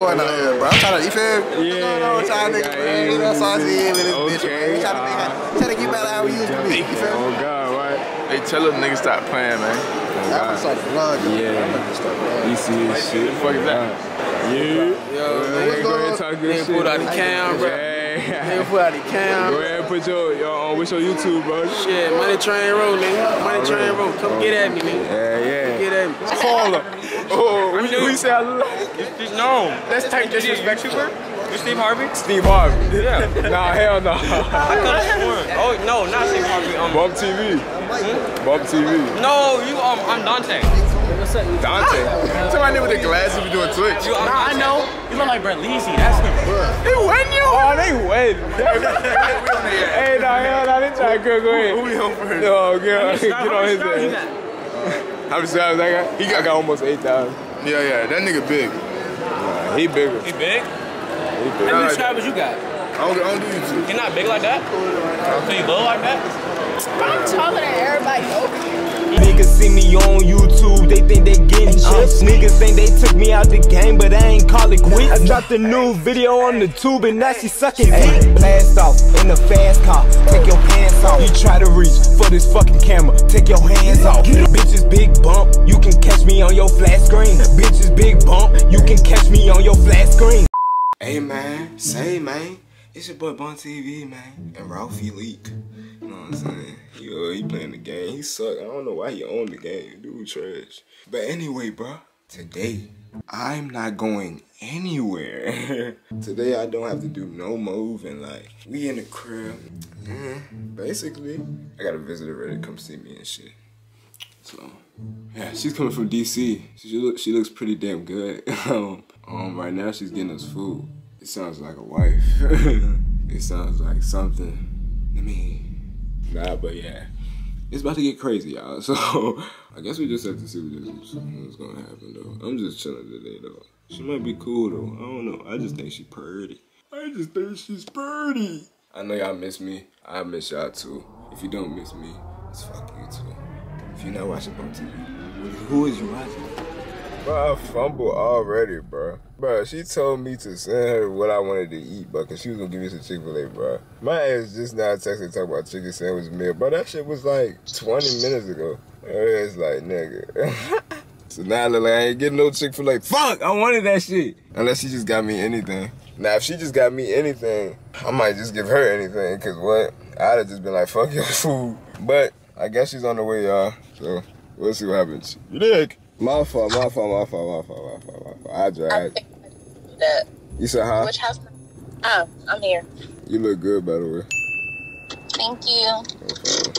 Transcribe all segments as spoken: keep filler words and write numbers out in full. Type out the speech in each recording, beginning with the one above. going on here, bro. I'm trying to, you feel me? Yeah. What's going on with y'all niggas, man? You know, so I see him in this bitch, man. We trying to make out, trying to get better how we used to be, you feel me? Oh, God, right? Hey, tell them niggas stop playing, man. Oh, that was like vlog, yeah. You see this shit. What the fuck is that? Yeah. Yo, nigga, go ahead and talk good shit. Nigga, pull out the cam, bro. Nigga, pull out the cam. Go ahead and put your, your, what's your YouTube, bro? Shit, Money Train Road, nigga. Money Train Road. Come get at me, nigga. Yeah, yeah. Call him. Oh, we know you say I look like. No. Let's take disrespect to her. You Steve Harvey? Steve Harvey. Yeah. Nah, hell no. Nah. Oh, no, not Steve Harvey. Um, Bump T V. Hmm? Bump T V. No, you, um, I'm Dante. What's up? Dante? Ah. Somebody with the glasses be doing Twitch. You, nah, Dante. I know. You look like Brett Leasy. That's him. They win you? Oh, they win. Hey, nah, hell nah. They try to go ahead. Who we on first? Oh, God. Get on his ass. How many subs I got? He got, got almost eight thousand. Yeah, yeah, that nigga big. Nah, he bigger. He big? He big. How many subscribers you got? I don't, I don't do YouTube. You're not big like that? So you low like that? I'm taller than everybody over here. Niggas see me on YouTube, they think they getting chips. Niggas think they took me out the game, but I ain't call it quits. I dropped a new video on the tube and now she sucking dick. Blast off in a fast car, take your pants off. You try to reach for this fucking camera, take your hands off. Bitches big bump, you can catch me on your flat screen. Bitches big bump, you can catch me on your flat screen. Hey man, say man, it's your boy Bump T V, man, and Ralphie Leak. You know what I'm saying? Yo, he playing the game, he suck. I don't know why he own the game, dude trash. But anyway, bro, today I'm not going anywhere. Today I don't have to do no moving. Like, we in the crib. Mm, basically, I got a visitor ready to come see me and shit. So, yeah, she's coming from D C. She look, she looks pretty damn good. um, um, right now she's getting us food. It sounds like a wife. It sounds like something. I mean, nah, but yeah, it's about to get crazy, y'all. So I guess we just have to see what this, what's gonna happen, though. I'm just chilling today, though. She might be cool, though. I don't know. I just think she's pretty. I just think she's pretty. I know y'all miss me. I miss y'all too. If you don't miss me, it's fuck you too. If you're not watching Bump T V, who is you watching? Bro, I fumbled already, bro. Bro, she told me to send her what I wanted to eat, bro, because she was going to give me some Chick-fil-A, bro. My ass just now texted talking about chicken sandwich meal, bro. That shit was like twenty minutes ago. It's like, nigga. So now I look like I ain't getting no Chick-fil-A. Fuck, I wanted that shit. Unless she just got me anything. Now, if she just got me anything, I might just give her anything, because what? I'd have just been like, fuck your food. But I guess she's on the way, y'all. So we'll see what happens. You dig? My fault, my fault, my fault, my fault, my fault, my fault. I drive. I you said hi. Which house? Oh, I'm here. You look good, by the way. Thank you. No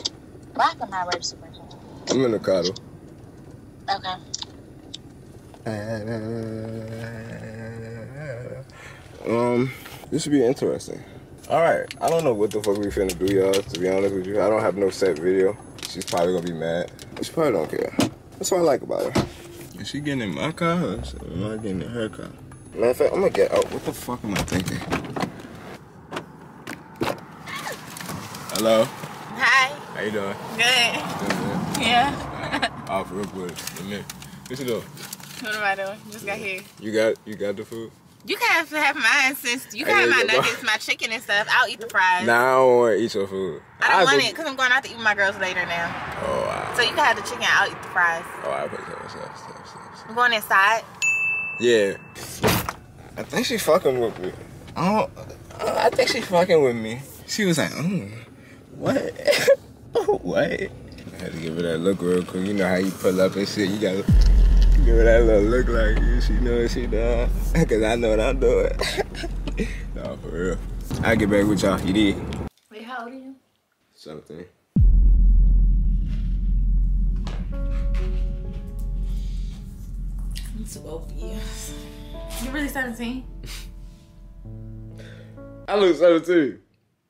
problem. Why am I wearing super jacket? I'm in the car though. Okay. Um, this should be interesting. All right, I don't know what the fuck we finna do, y'all. To be honest with you, I don't have no set video. She's probably gonna be mad. She probably don't care. That's what I like about her. Is she getting in my car or am I getting in her car? Matter of fact, I'm gonna get out. What the fuck am I thinking? Hello? Hi. How you doing? Good. Good, good. Yeah. All right, for real good. What you doing? What am I doing? Just got here. You got, you got the food? You can have to have mine since you can have my nuggets, my chicken and stuff. I'll eat the fries. Nah, I don't want to eat your food. I don't I want just... it because I'm going out to eat with my girls later now. Oh, wow. So you can have the chicken. I'll eat the fries. Oh, I'll put it. I'm going inside. Yeah. I think she fucking with me. Oh, I think she fucking with me. She was like, mm, what? What? I had to give her that look real quick. You know how you pull up and shit. You got to... Give her that little look like you, she know what she done. Cause I know what I'm doing. Nah, for real. I'll get back with y'all, you did. Wait, how old are you? Something. I'm twelve years. You're really seventeen? I look seventeen.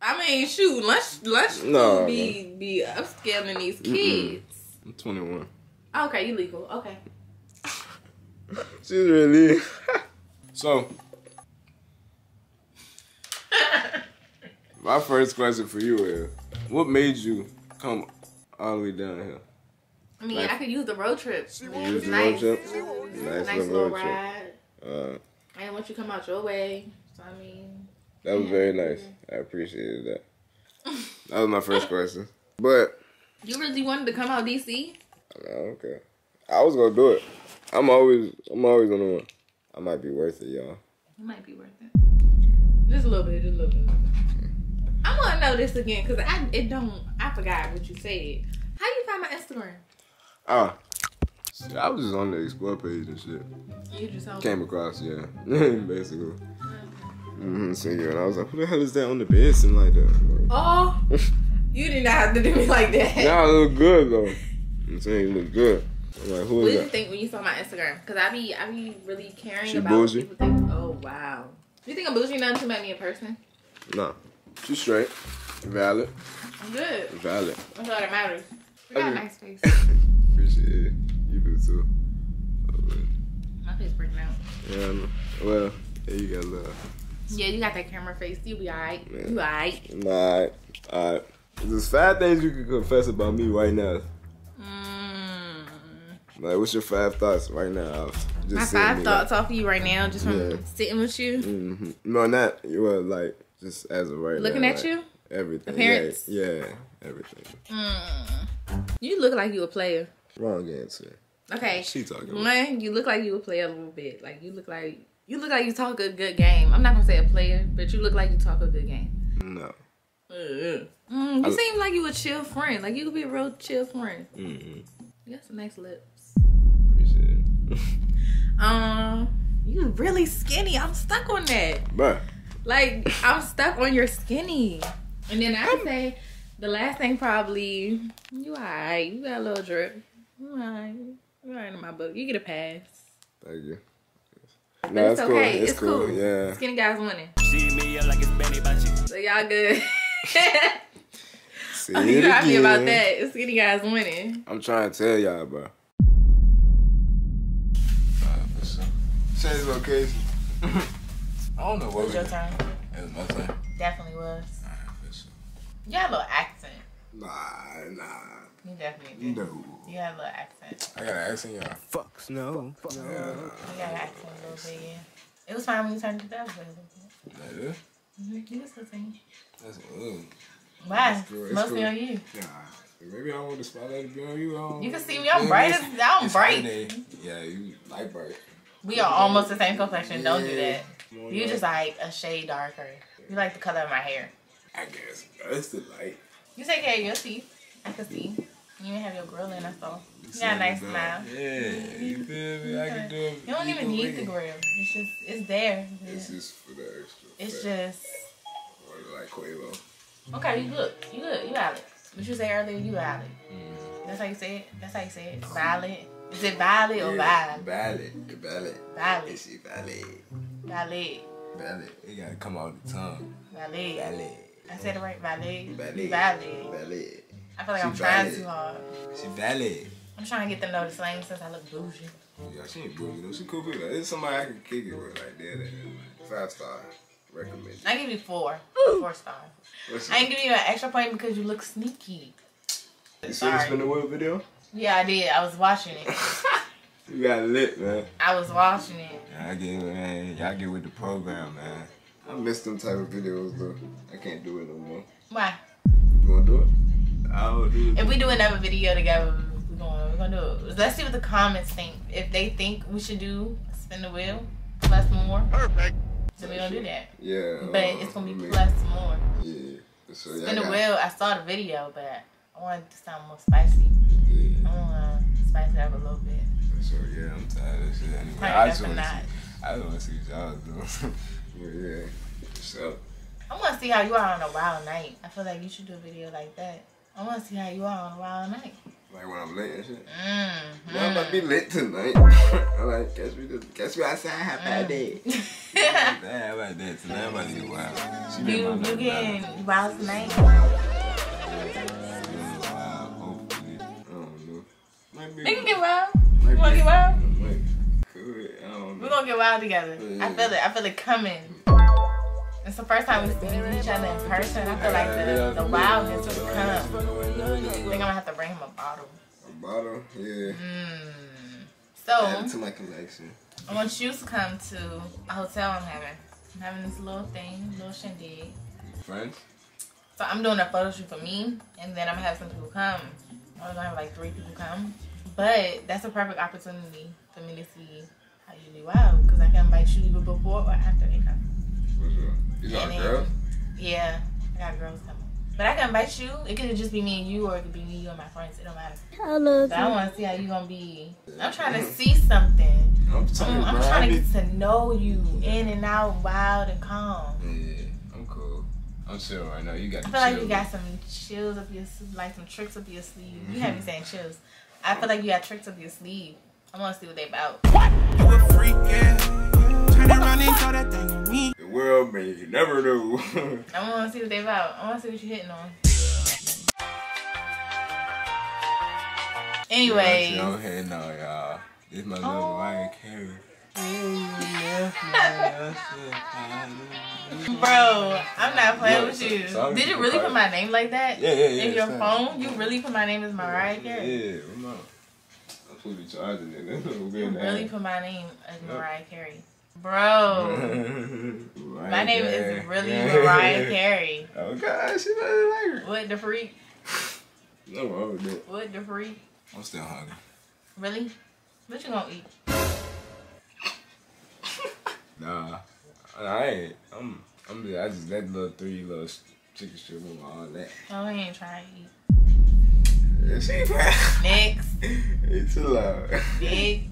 I mean, shoot, lunch, lunch no, be, man. be upscale than these kids. Mm-mm. I'm twenty-one. Oh, okay, you legal, okay. She's really so. My first question for you is, what made you come all the way down here? I mean, like, I could use the road trip. Use the nice, road trip. Nice, nice little, little road trip. Ride. Uh, And once you come out your way, so I mean. That was yeah. very nice. I appreciated that. That was my first question. But. You really wanted to come out D C? I don't care. I was gonna do it. I'm always, I'm always on the one. I might be worth it, y'all. It might be worth it. Just a little bit, just a little bit. I wanna know this again, cause I it don't. I forgot what you said. How you find my Instagram? Ah, uh, I was just on the explore page and shit. You just on came across, yeah, basically. Okay. Mm-hmm. So yeah, and I was like, who the hell is that on the bed and like that? Oh, you did not have to do me like that. Nah, it looked good though. I'm saying it looked good. I'm like, who is what that? What did you think when you saw my Instagram? Cause I be, I be really caring she about bougie. What people think. Oh wow. You think I'm bougie enough to met me in person? No. She's straight, valid. I'm good. Valid. That's all that matters. You got I mean, a nice face. Appreciate it. You do too. Oh, my face breaking out. Yeah, I know. Well, yeah, you got love. Yeah, you got that camera face. You be alright. You alright. I'm alright. Alright. There's five things you can confess about me right now. Mm. Like, what's your five thoughts right now? Just my five thoughts like, off of you right now, just from yeah. sitting with you? Mm-hmm. No, not. You were like. Just as of right looking now, at like, you? Everything. Appearance? Yeah, yeah, everything. Mm. You look like you a player. Wrong answer. Okay. She talking about. One, you look like you a player a little bit. Like, you look like you look like you talk a good game. I'm not going to say a player, but you look like you talk a good game. No. Mm. Mm, you I, seem like you a chill friend. Like, you could be a real chill friend. Mm-hmm. You got some nice lips. Appreciate it. um, you really skinny. I'm stuck on that. But. Like, I'm stuck on your skinny. And then I would say the last thing probably, you alright. You got a little drip. You alright. You alright in my book. You get a pass. Thank you. But no, it's, it's okay. Cool. It's, it's cool. cool. Yeah. Skinny guys winning. See me like it's Benny by you. So y'all good. See you know happy about that. It's skinny guys winning. I'm trying to tell y'all, bro. five percent. Change location. I don't know what it was. Your turn? It was my turn. Definitely was. Nah, for sure. You had a little accent. Nah, nah. You definitely did. No. You had a little accent. I got an accent, y'all. Fucks no. Fuck no. Yeah. You got an accent a little bit, yeah. It was fine when you turned to that, but that is? Mm-hmm. You was listening. That's ugh. Why? It's mostly on you. Nah. Maybe I don't want the spotlight to be on you. I you can see me. I'm bright. I'm bright. Yeah, you light bright. We are almost the same complexion. Yeah. Don't do that. You just like a shade darker. You like the color of my hair. I guess. That's the light. You take care of your teeth. I can see. You even have your grill in, I saw. You got a nice smile. Yeah, you feel me? I can do it. You don't even need the grill. It's just, it's there. It's just for the extra. It's just. Or like Quavo. Okay, you good. You good. You valid. What you said earlier, you valid. That's how you say it? That's how you say it? Valid. Is it valid or valid? Valid. Valid. Valid. Is she valid? Valet. Valet. It gotta come out the tongue. Valet. Valet. I said it right. Valet. Valet. Valet. Valet. I feel like she I'm trying valet. Too hard. She valet. I'm trying to get them to know the slang since I look bougie. Yeah, she ain't bougie though. She cool people. Like, it's somebody I can kick it with like that. Like, five star. Recommend. I give you four. Ooh. Four star. What's I ain't giving you an extra point because you look sneaky. You see this from the web video? Yeah, I did. I was watching it. You got lit, man. I was watching it. Y'all get, man. Y'all get with the program, man. I miss them type of videos, though. I can't do it no more. Why? You wanna do it? I'll do it. If we do another video together, we're gonna, we're gonna do it. Let's see what the comments think. If they think we should do spin the wheel, plus more. Perfect. So we're gonna do that. Yeah. But uh, it's gonna be man. plus more. Yeah. So spin the wheel, I saw the video, but I want it to sound more spicy. Yeah. I wanna spice it up a little bit. So yeah, I'm tired of shit anyway. I just want to see, I just want to see what y'all doing. yeah, yeah. So I want to see how you are on a wild night. I feel like you should do a video like that. I want to see how you are on a wild night. Like when I'm late and shit. Mm. -hmm. Yeah, I'm about to be late tonight. I'm like, catch me, this, catch me outside. How about that? How about that? Tonight I'm about to get wild. She you you getting wild, wild tonight? Wild, hopefully. I don't know. Maybe they can get wild. You wanna get wild? We're gonna get wild together. Yeah. I feel it. I feel it coming. It's the first time we've seen each other in person. I feel like the, the wildness will come. I think I'm gonna have to bring him a bottle. A bottle? Yeah. Mm. So. Add it to my collection. I want you to come to a hotel I'm having. I'm having this little thing, little shindig. Friends? So I'm doing a photo shoot for me, and then I'm gonna have some people come. I was gonna have like three people come. But that's a perfect opportunity for me to see how you do out, because I can invite you either before or after they come. What's up? You got girls? Yeah, I got girls coming. But I can invite you. It could just be me and you, or it could be me, you, and my friends. It don't matter. I love so you. I want to see how you gonna be. I'm trying to see something. I'm, I'm, I'm trying to get to know you, in and out, wild and calm. Yeah, I'm cool. I'm chill right now. You got. I feel like you got some chills up your, like some tricks up your sleeve. Mm-hmm. You have me saying chills. I feel like you got tricks up your sleeve. I want to see what they about. What? You a freak, yeah. Turn around and throw that thing on me. The world, man, you never know. I want to see what they about. I want to see what you're hitting on. Anyways. You're not your head now, y'all. This my little oh. Mariah Carey. Bro, I'm not playing yeah, with you. So, so did you really surprised. Put my name like that? Yeah, yeah, yeah. In your same. Phone? You really put my name as Mariah Carey? Yeah, I'm not. I'm supposed to be charging it. You really put my name as Mariah Carey? Bro, my name is really Mariah Carey. Oh God, she doesn't like her. What the freak? No wrong with that. What the freak? I'm still hungry. Really? What you gonna eat? Nah, I ain't. I'm. I'm. Just, I just that little three little chicken strip and all that. Oh, he ain't trying to eat. She next. It's too loud. Next.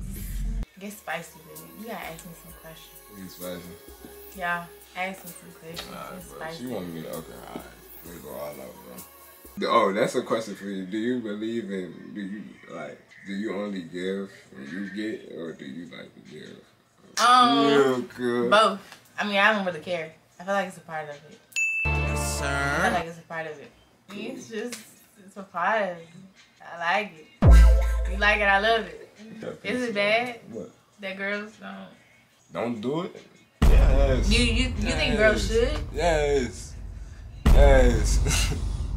Get spicy, baby. You gotta ask me some questions. Get spicy. Yeah, ask me some questions. Alright, bro. Spicy. She want me to, okay, alright. We're gonna go all out, bro. Oh, that's a question for you. Do you believe in, do you, like, do you only give when you get, or do you like to give? Um, good. Both. I mean, I don't really care. I feel like it's a part of it. Yes, sir. I feel like it's a part of it. Cool. It's just, it's a part of it. I like it. You like it, I love it. Is it bad? What? That girls don't don't do it? Yes. You you, you yes. think girls should? Yes. Yes.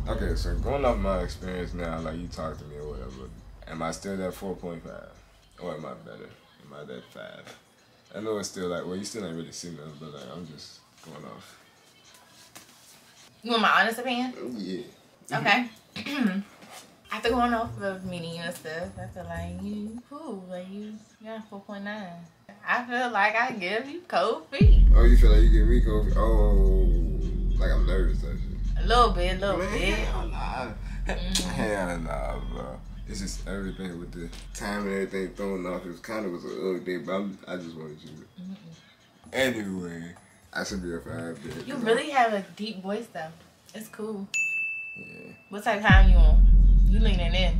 Okay, so going off my experience now, like you talk to me or whatever, am I still that four point five? Or am I better? Am I that five? I know it's still like, well, you still ain't really seen nothing, but like I'm just going off. You want my honest opinion? Yeah. Okay. After going off of meeting you and stuff, I feel like you cool, like you got four point nine. I feel like I give you cold feet. Oh, you feel like you give me cold feet? Oh, like I'm nervous, actually. A little bit, a little Man, bit. Hell nah. Mm. Hell nah, bro. It's just everything with the time and everything thrown off. It was kind of was an ugly day, but I'm, I just wanted you. Mm -mm. Anyway, I should be a five day. You really I'm... have a deep voice, though. It's cool. Yeah. What type of time you on? You leaning in.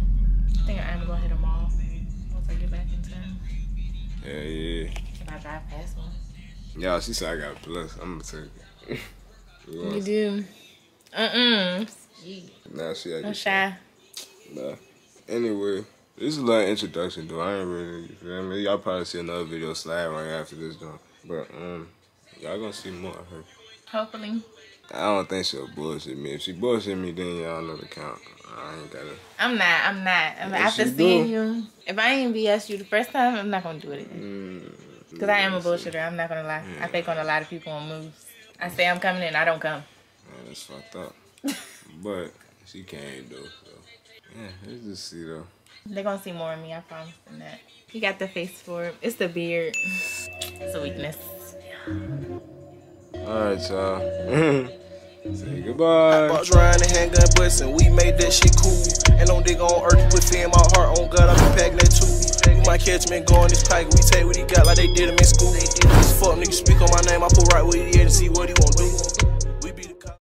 I think I am going to hit them all once I get back in time. Yeah, yeah. If I drive past one. Y'all, she said I got a plus. I'm going to take it. You do. Uh-uh. Nah, she actually. I'm shy. Nah. Anyway, this is a little introduction, though. I ain't really, you feel me? Y'all probably see another video slide right after this, though. But, um, y'all going to see more of her. Hopefully. I don't think she'll bullshit me. If she bullshit me, then y'all know the count. I ain't gotta. I'm not. I'm not. I mean, after seeing do. You, if I ain't B S you the first time, I'm not gonna do it again. Mm, Cause I am a bullshitter. I'm not gonna lie. Yeah. I fake on a lot of people on moves. I say I'm coming and I don't come. Man, that's fucked up. But she came though. So. Yeah, let's just see though. They're gonna see more of me. I promise them that. You got the face for it. It's the beard. It's a weakness. All right, y'all. Say goodbye. I bought drying the handgun butts and we made that shit cool. And don't dig on earth with fear in my heart. On God, I be packing that too. You might catch me going this pack. We take what he got like they did him in school. This fuck nigga speak on my name. I pull right with you and see what he won't do.